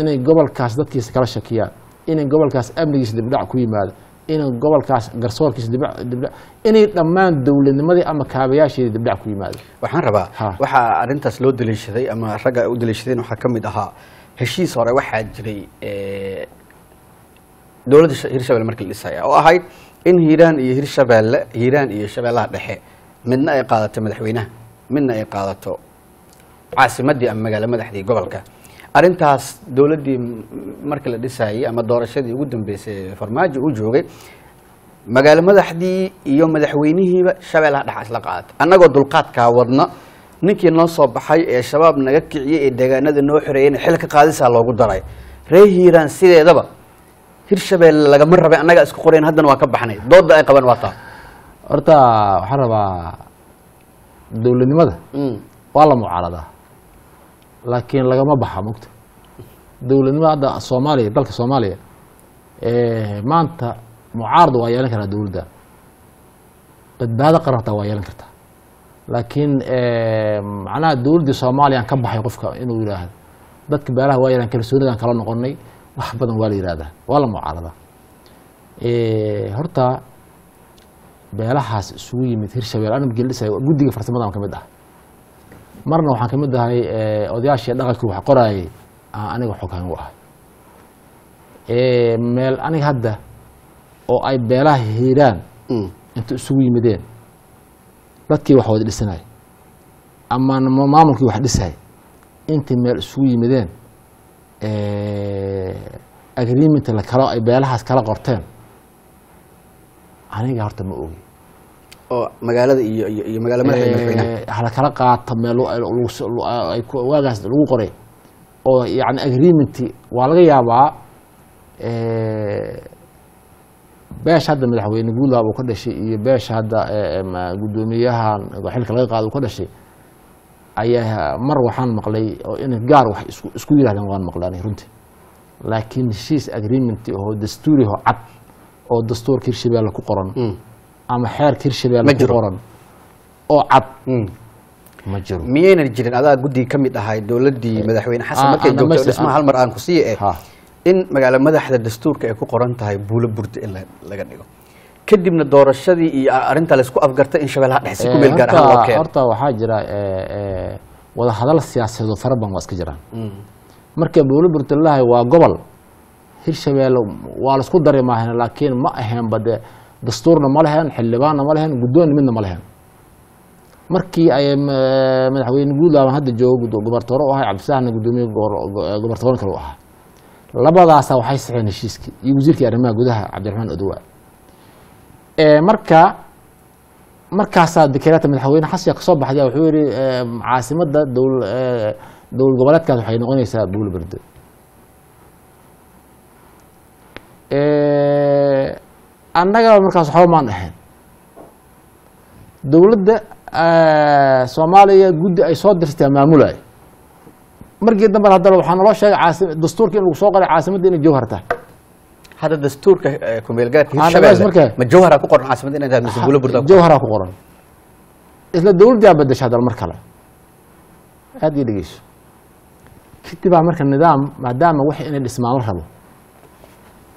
inay gobolkaas dadkiisa kala shakiyaan inay gobolkaas amnigiisa dibdhac ku yimaado inay gobolkaas garsoorkiisa dibdhac inay dhammaan dawladnimadii ama kaabayaashii dibdhac ku yimaado waxaan rabaa waxa arintaas loo daleeshaday ama ragga u daleeshadeen waxa kamid ahaa heshiis hore waxa jiray ee دولة هيرشبال مركز الإسرائيلية أو أحد إن هيران هيرشبال هيران هيرشبالها دحى من إقالة مدحوينه من إقالته عاصمة دي أم مجال مدحدي جبلك أرنتاس دولة دي مركز الإسرائيلية أما دار الشدي قدم بس فرماج وجوه مجال مدحدي يوم مدحوينه شبالها دحى لقات أنا قد لقات كعورنا نكي نصب حي الشباب نجك يجي الدجاج نادي نوحرين حلك قادس على وجود رأي رأي هيران سيد دبا Hirshabeelle laga mar rabay anaga isku qoreen hadan waa ka baxnay dooda ay qaban wataa horta waxa rabaa dawladnimada waa la mucaaradaa laakiin lagama baxa mugto dowladnimada Soomaaliya dalka Soomaaliya ee maanta mucaarad waa yeelan karaa dowladda badbaado qararta waa yeelan kartaa laakiin ee macnaha dowladda Soomaaliya ka baxay qofka inuu yiraahdo dadka beelaha waa yeelan kalsoonida kala noqonay wax badan waa la yiraahdaa waa la mucaaradaa ee horta beelahaas isugu yimid Hirshabelle anaga gelisay guddiga farsamada aan kamid ah marna waxaan kamid ahay ee odayaashii dhaqanka wax qoraayay aniga xoghan u ah ee meel aniga hadda oo ay beelaha hiiraan inta isugu yimideen dadkii wax wada dhisnay ama maamulkii wax dhisay inta meel isugu yimideen ee agreement la kala ay beelahaas kala qorteen aniga horta ma ogi oo magaalada iyo iyo magaalada madaxda madaxweynaha hala kala qaata meel ay waagaas lagu qoray oo yani agreement waa laga yaabaa ee beesha hadda madaxweyne guulaha uu ka dhashay iyo beesha hadda gudoomiyaha xilka laga qaado ka dhashay ayaa mar waxaan maqlay oo in gaar wax isku isku yiraahdeen waan maqlaanay runtii laakiin heshiis agreement oo dastuuri oo cad oo dastuurka Hirshabelle ku qoran ama xeerka Hirshabelle ku qoran oo cad ma jiro miyayna jirin adaa guddi ka mid ahay dawladii madaxweyne Xasan markay joogto dhismaha hal mar aan ku sii ee in magaalo madaxda dastuurka ay ku qoran tahay buula burti in laga dhigo kadibna doorashadii iyo arinta la isku afgartay in Hirshabelle dhaxsi ku meel gaar ah oo keen horta waxa jira ee wada hadal siyaasadeed oo faraban waas ka jiraan markay buula burti lahay waa gobol Hirshabelle waa la isku daray maahan laakiin ma ahayn bade dastuurna ma lahayn xillibaanna ma lahayn gudoon midna ma lahayn markii ay madaxweyne guulaha hadda joogo gobartoro oo ah Cabdisaan gudoomiye gobartoro kale ah labadaas waxay saxeen heshiiskii iyo wasiirka arrimaha gudaha Cabdiraxmaan Odwa ee marka markaas ay dikeeraad madaxweyne Xasan ka soo baxday wuxuu yiri caasimada dowlad goboleedka waxay noqonaysaa Buul Burde ee annaga markaas xawmaan ahayn dowladda Soomaaliya guddi ay soo dirtay maamulay markii dambe hadal waxaan loo sheegay caasimada dastuurka in lagu soo qoray caasimada in Jowhar tahay hada dastuurka ku meel gaadka Hirshabelle ma Jowhar ku qoran caasimada in ay tahay Buul Burde Jowhar ku qoran isla dowladda badashay hadal mar kale aad ii dhigeyso kitiba marka nidaam maadaama wax in dhismaal rabo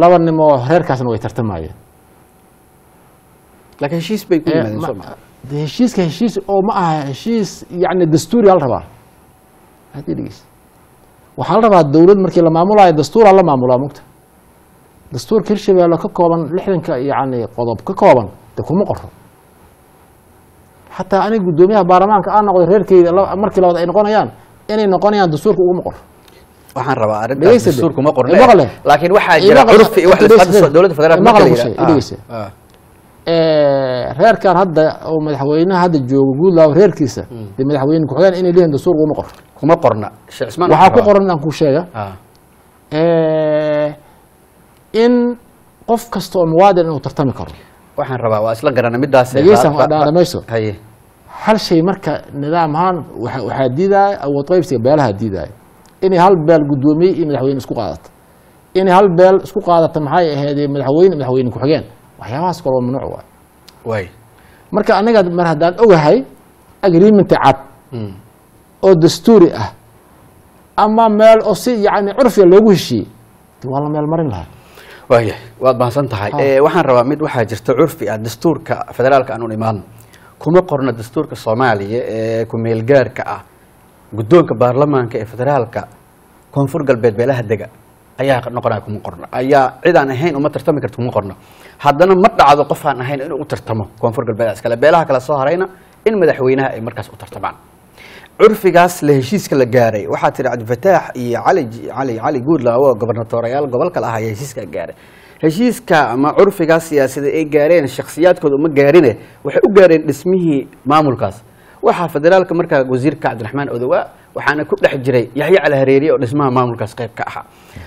laba nin oo reerkaasna way tartamayeen laakiin heshiis bay ku yimaadeen Soomaaliya heshiiska heshiis oo ma aha heshiis yani dastuuri hal rabaa hadii dhigis waxa la rabaa dawlad markii la maamulayo dastuur la maamulaa mugta dastuurka Hirshabelle ka kooban lixdanka yani qodob ka kooban ta kuma qorro hatta aniga gudoomiyaha baarlamaanka aan noqday reerkayda markii la wada ay noqonayaan inay noqonayaan dastuurka ugu ma qorro waxaan rabaa arinta dastuurku ma qornaa laakiin waxa jira urfi wax la qadso dawladda federaalka ah ee reerkan hadda oo madaxweynaha hadda joogo guulaha reerkiisa ee madaxweynaha ku xidhan inay leeyahay dastuurku ma qorno kuma qorna sheekh Ismaan waxa ku qoran aan ku sheega ee in qof kasto muwaadin uu tartami karo waxaan rabaa waa isla garanay midaas ee hal shay marka nidaam ahaan waxa diiday oo qaybsiga beelaha diiday إني هل بال قدومي إني مدحوين اسكو قادت إني هل بال اسكو قادت معاي هذه مدحوين مدحوين كحجان وحياها اسكو ممنوع واي واي مركا أنا قاعد مرهدان أو هاي أجري من تعب أو دستوري أه أما مال أوسي يعني عرفي اللي وجه شيء والله مال مرن لها واي واضح صنتها وحن رواميد وحاجة جرت عرفي الدستور كفدرال كأنون إيمان كم قرنا الدستور كصومالي كم يلجار كأ guddoonka baarlamaanka ee federaalka koonfur galbeed beelaha dega ayaa noqonaa kuma qorna ayaa cid aan ahayn uma tartami karto kuma qorna haddana ma dhacdo qof aan ahayn inuu u tartamo koonfur galbeed iskale beelaha kala soo harayna in madaxweynaha ay markaas u tartamaan عرفيجاس لهشيس كلا جاري وحتى عبد الفتاح علي علي علي جود له هو غبرناتوريال قبل كلا هاي هشيس كلا جاري هشيس كا ما عرفيجاس يا سيد إيه جارين الشخصيات كلهم جارينه وحق جارين اسمه مامور كاس وحافظ ذلك مركز وزير عبد الرحمن أذواء وحنا كل حجري يحيى على هريري اسمها مامور كاس قيب كأحا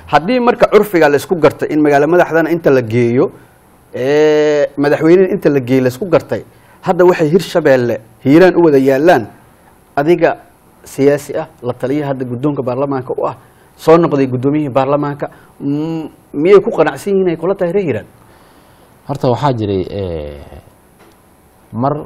هدي مركز عرفيجال سكوجرت إن مجال ماذا حدا أنت لجيو ايه مدحوين أنت لجي لسكوجرتي هذا وحي هرشبل هيران أودا يالان أديك سياسية لطلية هذا قدومك برلمانك وآه صارنا بدي قدومي برلمانك مية كوكا نعسين هنا يقول تهريرا هرتا وحاجري مر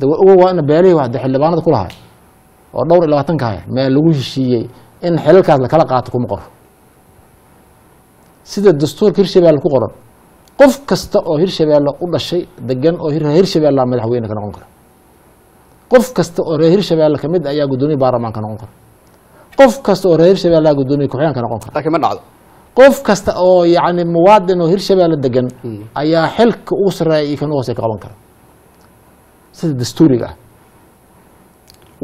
ده هو أنا بيلي واحد حل بانات كلها. والدور اللي هتنكها مال ويشي إن حلك هذا كلاقات كم قر. سيد الدستور هرشبيل كقرن. قف كست أو هرشبيل قبل الشيء دجن أو هرشبيل لا مدحوينا كنا قنقر. qof kasta oo reer Shabeelle ka mid ayaa guddoomiye baarlamaanka noqon kara qof kasta oo reer Shabeelle guddoomiye ku xigeen ka noqon kara laakiin ma dhacdo qof kasta oo yaani muwaadin oo reer Shabeelle degan ayaa xilka u sareeyay kan hoos ka qaban kara sida dastuuriga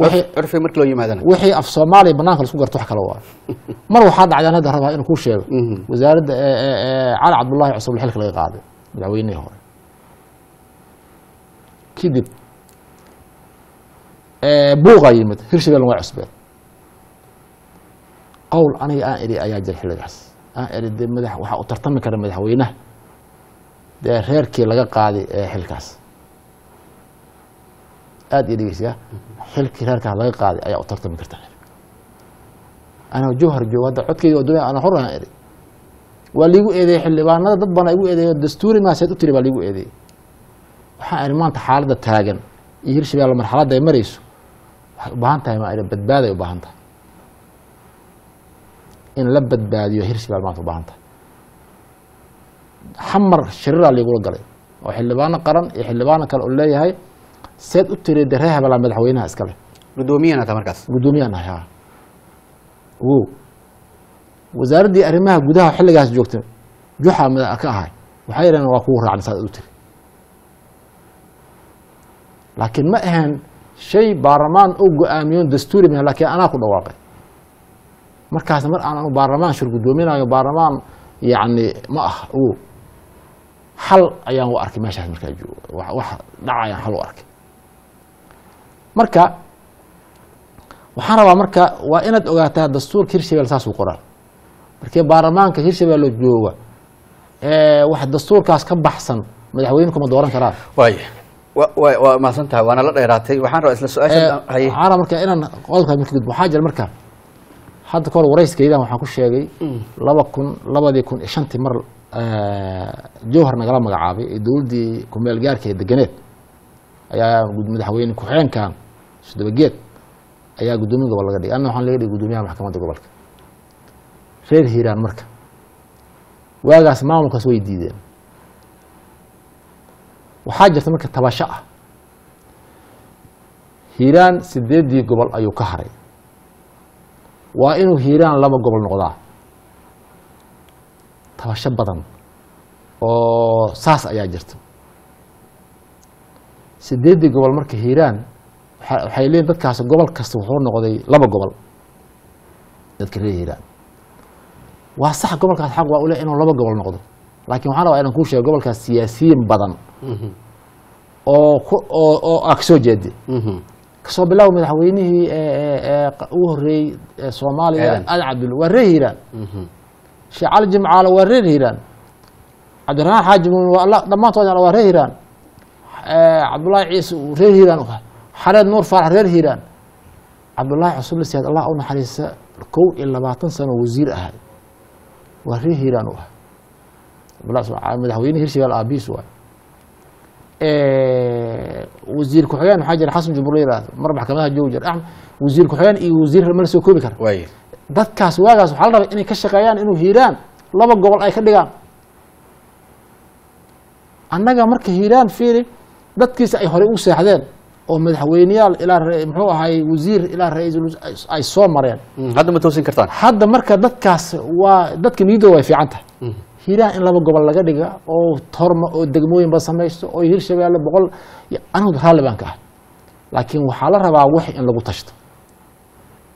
wixii urfi markii loo yimaadana wixii af Soomaaliya banaanka isku garto wax kala waa mar waxa dhacayna hadda rabaa inuu ku sheego wasaaradda Cali Cabdullaahi Cusub xilka laga qaaday madaxweynihii hore kidib بوغا يمت هرشبيل نوع عصبيل قول أنا أري أياجر حلقاس أري دي مدح وحا أترتمي كرم مدحوينه دي هيركي لغا قادي حلقاس آدي ديسيا حلقي هيركي لغا قادي أيا أترتمي كرتان أنا جوهر جواد عدكي ودويا أنا حر أنا أري وليقو إيدي حلبان هذا ضبنا يقو إيدي الدستوري ما سيتوتري باليقو إيدي وحا أري ما أنت حالدة تاجن هرشبيل المرحلة دي مريسو وباهنتها ما إلى بدبادة وباهنتها إن لبت بادي وهرشبيل ما تباهنتها حمر شريرة اللي يقول قلي وحلبانا قرن يحلبانا كالأولي هاي سيد أتري دريها بلا مدحوينها اسكالي قدومية أنا تمركز قدومية أنا ها و وزاردي أرماها قدها وحل قاس جوكتن جوحة من أكاها وحيرا وقوها عن سيد أتري لكن ما أهن شيء بارمان أوجو أميون دستوري من لكن أنا أقول واقع مركز مر أنا بارمان شرق دومينا بارمان يعني ما هو حل أيام وأرك ما شاف مركز جو وح دع أيام حل وأرك مركز وحرب مركز وإنت أوجاتها دستور كيرشي بالأساس وقرار مركز بارمان كيرشي بالجو ااا واحد دستور كاس كم بحسن مدحوينكم الدوران كرار وما سنتها وانا لا ديراتي waxaan raacis la su'aashan hay xaara marka inaan qodobka mid gudbo waxa jir marka hadda koor warayskayda waxaan ku sheegay two thousand two thousand five mar joohar nagala magacaabay ee dawladii ku meel gaarka ee deganeed ayaa madaxweyne ku xigeenkan Sidabageed ayaa gudoomiye gobol laga dhigay anna waxaan laga dhigay gudoomiyaha maxkamadda gobolka reer Hiiraan marka waagaas maamulka soo diiday وحاجة مركز تباشا هيران سديدي قبل أيو كهري وإنه هيران لما قبل نقضاء تباشا بدن وساس أيا جرت سديدي قبل مركز هيران وحيلين تدكاس قبل كستوحور نقضي لما قبل تذكر هيران وصح قبل كانت حق وأولى إنه لما قبل نقضي لكن waxaan rabaa inaan ku sheego gobolka siyaasiyiin badan oo oo oo aksoo jeedi kasoo bilow madaxweynihii u horeeyay Soomaaliya Cali Cabdullaahi Hiiraan Cali Jimcaale waa reer Hiiraan Cabdiraan Xaaji waa la dhamaantood waa reer Hiiraan Cabdullaahi Ciise reer Hiiraan Xareed Nuur Faarax reer Hiiraan Cabdullaahi Cusub Siyaad Allah u naxariiso two and twenty sano wasiir ahaa waa reer Hiiraan u مدحوين هرشبيل أبيس واي وزير كحيان حاجة حسن جبريل مربح كمها جوجر أحمد وزير كحيان إيه وزير المرسو كوبيكر وين دكاس واجاس وحال ربي إني كشقيان إنه هيران لبق قبل أي خديجان أنا جا مرك هيران فيري دكيس أي حريق وساحدين أو مدحوينيال إلى محو هاي وزير إلى رئيس أي صوم مريان هذا متوسين كرتان هذا مرك دكاس ودك نيدو في عنده هيران إن لبق قبل لقديجا أو ثرم أو دجموين بس هميشته أو هيرش بيا لبقول أنا ضحال بانكه لكن وحالها بقى وحي إن لقطشته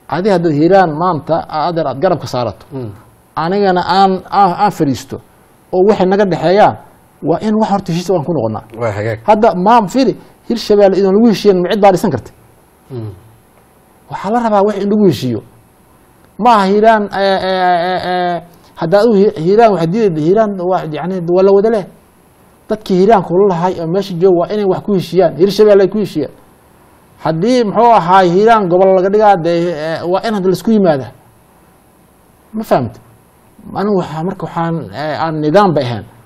هذه هذا هيران مانتا أقدر أتجرب كسارته أنا أنا أنا أنا فريستو أو وحي نقد حياة وإن وحر تشيس وأنا كنا غنا هذا ما فيري هيرشبه على إنه الويشي معد باري سنكرت وحالها بقى وحي إن الويشيو ما هيران هذا هيران وحديد هيران واحد يعني ولا ودله تذكر هيران كلها هاي ماشي جوا إني وحكويشيان هيرشبه على كويشيان haddii muxuu ahaa hiiraan gobol laga dhigaa waa in hada isku yimaada ma fahamtay anigu waxa marka waxaan aan nidaam ba ahayn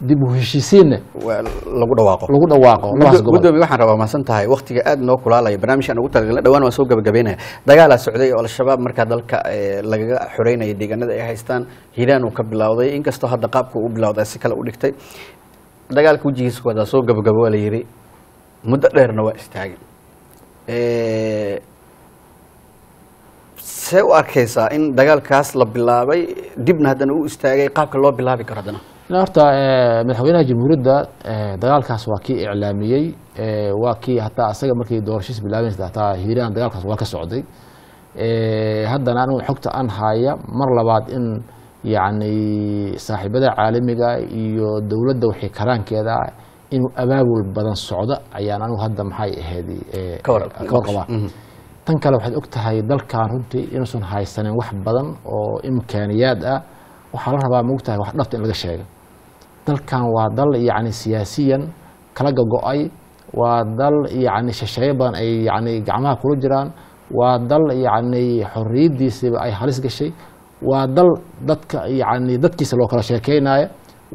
دي بوهشيسين لقود واقع لقود واقع لقود بيوحنا ربع ما سنت هاي وقت جاء إنه كل على برنامج أنا قلت لك دوان وسوق بجبينه دجال السعودية ولا الشباب مركز ذلك لقى حرينا يديجنا ذا يهستان هيران وقبل عوضي إنك استهاد دقابك وقبل عوضي سكال أولكتي دجال كوجي سكوا ذا سوق بجبوا ليري مدة غير نواقص تاعي سو أركيسا إن دجال كاس لبلا بي دبنا هذا نو استعجى قاب كله بلا بكرهنا. نعرف من حوالينا جمهورية دجال كاس واقي إعلامي واقي حتى أصلاً مركي دورشيس بلا بس ده تا هيران دجال كاس واقي سعودي هذا نانو حكت أن هاي مرة بعد إن يعني صاحب هذا عالمي جا يدولة دوحي كران كذا إنه أبابو البلدان السعودة يعني أنا هذا محي هذه كوربا. tan kale waxaad ogtahay dalkan runtii inuusan haysanin wax badan oo imkaaniyaad ah waxa la rabaa moogtahay wax dhafta in laga sheego dalkan waa dal yaani siyaasiyan kala go'ay waa dal yaani shashayban ay yaani gacmaha ku jiraan waa dal yaani xorriyadiisa ay halis gashay waa dal dadka yaani dadkiisa loo kala sheekeynayo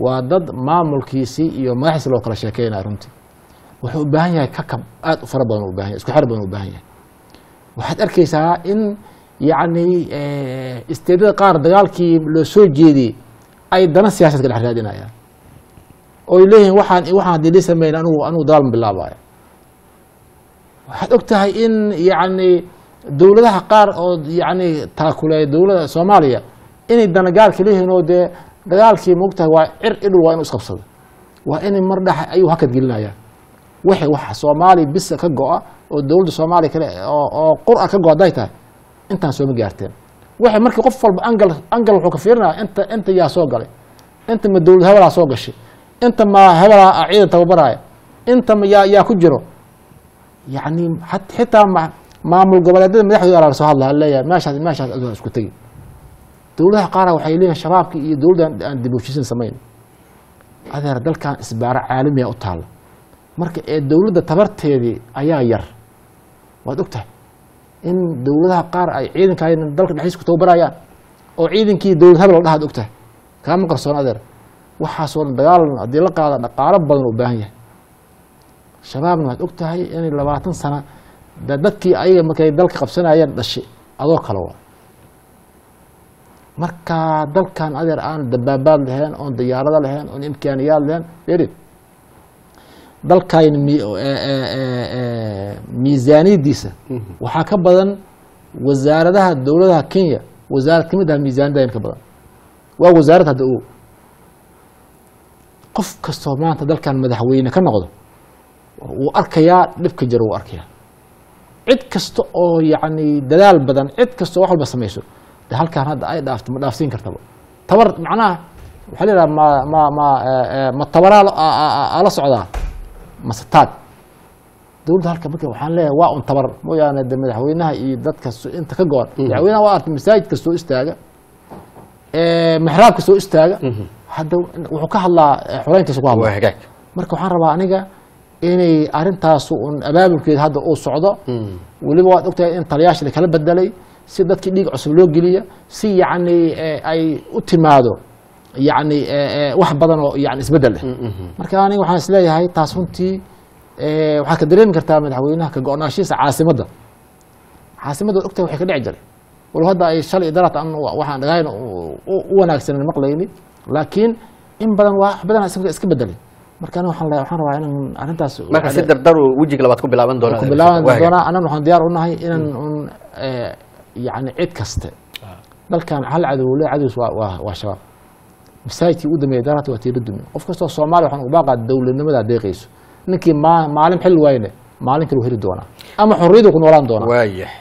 waa dad maamulkiisa iyo madaxdiisa loo kala sheekeynayo runtii wuxuu u baahan yahay ka kab aad u fara badan u baahan yahay isku xir badan u baahan yahay waxaad arkaysaa in yani isteedada qaar dagaalkii loo soo jeediyay ay dana siyaasad ka dhex raadinayaan oo ay leeyihiin waxaan waxaan haddii la sameyn anugu anugu dagaal ma bilaabaya waxaad og tahay in yani dowladaha qaar oo yani taakuleeya dowladda soomaaliya inay dana gaalka leeyihiin oo dee dagaalkii ma og tahay waa cir idhul waa inuu isqabsado waa inay mar dhex ayuu hakad gelinayaan wixii waxa soomaaliya bisa ka go'a oo dawladda Soomaaliya kale oo qur'aan ka go'day tahay intaan soo gaarteen waxa markii qof walba angal angal wuxuu ka fiirnaa inta inta yaa soo galay inta ma dawladda habala soo gashay inta ma habala ciidan tababaraya inta ma yaa ku jiro yaani xitaa maamul goboleedyada madaxdu yar soo hadlaa leeyahay maashaas maashaas aad isku tagi dawladaha qaar waxay leeyihiin shabaabka iyo dawladda aan dib u heshiisan sameyn adeer dalkan isbaar caalami ah u taal marka ee dawladda tabarteedii ayaa yar waad ogtahay in dawladaha qaar ay ciidanka ay dalka dhaxis ku tababarayaan oo ciidankii dawladda habal dhahaad ogtahay kaama qarsoon adeer waxa soo dagaal hadii la qaado dhaqaale badan u baahan yahay shabaabna waad ogtahay in labaatan sano dadkii ayaga markay dalka qabsanayeen dhashi adoo kale waa marka dalkan adeer aan dabaabaad lahayn oo diyaarada lahayn oo imkaaniyaad lahayn dheerid dalkayn miisaaniyadiisa waxaa ka badan wasaaradaha dowladaha Kenya wasaarad ka mid ah miisaaniyada ka badan waa wasaarad hadda oo qof kastoo maanta dalkan madaxweyne ka noqdo uu arkayaa dhibka jiro uu arkayaa cid kasta oo yacni dadaal badan cid kasta wax walba sameeyo halkan hadda ay dhaafto ma dhaafsiin kartaa tabar macnaha waxa la yiraahdaa ma ma ma ma tabaraa ala socdaa مسطات دولت هالك مركب وحن له واقع تبر مو يعني دم الحوينها يدت كسو أنت كجوار الحوينها وقعت مساجد كسو استاجة محراب كسو استاجة هذا وحكاه الله حرين تسوقها وحكاك مركب وحن ربع نجا إني أرنتها سوء أبابي كده هذا أو صعدة واللي بوقت وقتها أنت رياش اللي كلب بدلي سيدات كديك عسولوج جلية سي يعني أي أتمادو يعني واحد بدنه يعني اسبدله مركب أنا وحن سلاي هاي تاسونتي waxaa ka dareemi kartaa madaxweynaha ka go'naanshiisa caasimada caasimada ogta waxay ka dhici jiray wal hadda ay shalay idaarada aan waxaan dhagayno u wanaagsanay maqlayni laakiin in badan wax badan isaga iska bedelay markaan waxaan leeyahay waxaan rabaa inaan arintaas marka si dardar wajiga labaad ku bilaaban doona ku bilaaban doona anaan waxaan diyaar u nahay inaan yani cid kaste dalkan hal cadow la cadow waa waa shabaab masaajidii u damay idaarada waa tiradumi qof kasta Soomaali waxaan uga baaqaa dawladnimada deeqayso ninki ma maalim xil wayne maalinka uu hiri doona ama xorriyadu ku noolaan doona waayah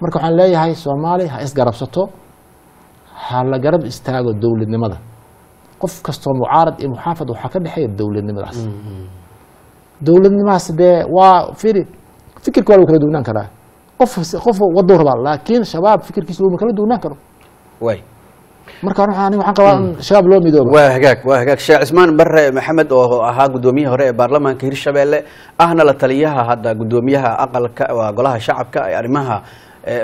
marka waxaan leeyahay Soomaali ha is garabsato ha la garab istaago dawladnimada qof kasto mucaarad iyo muxaafad waxa ka dhaxay dawladnimadaas dawladnimadaas de waa firi fikirku waa kala duwnaan karaa qof qof wado raba laakiin shabaab fikirkiisu ma kala duwnaan karo way markaan waxaan waxaan qabaa shabaab loo midoobo waa hagaag waa hagaag Sheekh Cismaan Barre Maxamed oo ahaa gudoomiyaha hore ee baarlamaanka Hirshabeelle ahna la taliyaha hadda gudoomiyaha aqalka waa golaha shacabka ee arrimaha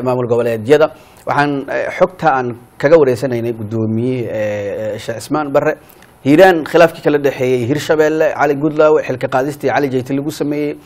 maamul goboleedyada waxaan xogta aan kaga wareysanaynay gudoomiyaha Sheekh Cismaan Barre hiiraan khilaafkii kala dhaxeeyay Hirshabeelle Cali Goodlaw xilka qaadistii Cali Jeyti lagu sameeyay